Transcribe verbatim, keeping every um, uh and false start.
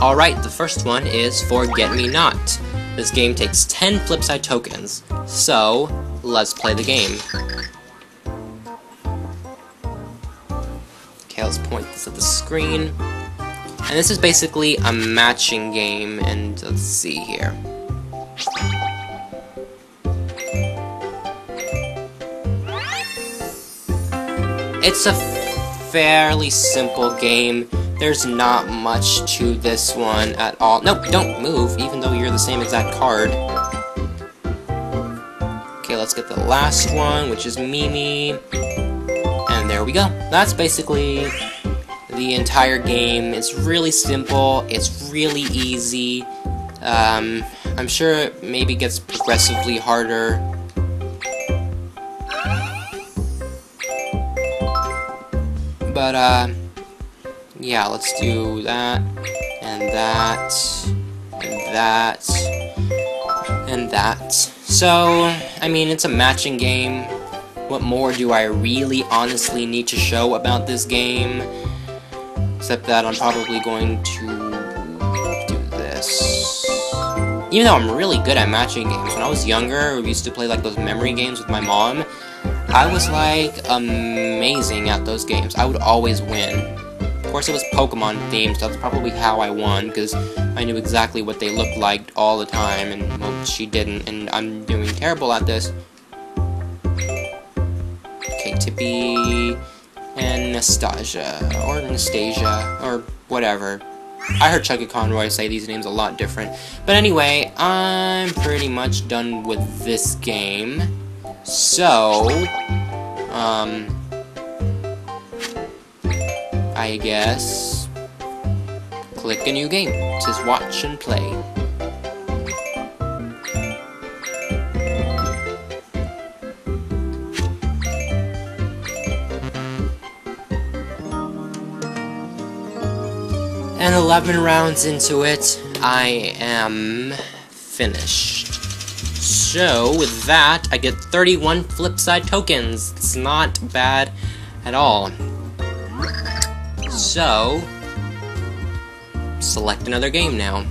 Alright, the first one is Forget Me Not. This game takes ten Flipside tokens, so let's play the game. Okay, let's point this at the screen. And this is basically a matching game, and let's see here. It's a fairly simple game. There's not much to this one at all. Nope, don't move, even though you're the same exact card. Okay, let's get the last one, which is Mimi. And there we go. That's basically the entire game. It's really simple. It's really easy. Um, I'm sure it maybe gets progressively harder. But, uh... yeah, let's do that, and that, and that, and that. So, I mean, it's a matching game. What more do I really honestly need to show about this game? Except that I'm probably going to do this. Even though I'm really good at matching games, when I was younger, we used to play like those memory games with my mom. I was like amazing at those games. I would always win. Of course, it was Pokemon themed, so that's probably how I won, because I knew exactly what they looked like all the time, and, well, she didn't, and I'm doing terrible at this. Okay, Tippy and Nastasia, or Nastasia, or whatever. I heard Chucky Conroy say these names a lot different. But anyway, I'm pretty much done with this game, so, um... I guess, click a new game. It says watch and play. And eleven rounds into it, I am finished. So with that, I get thirty-one Flipside tokens. It's not bad at all. So, select another game now.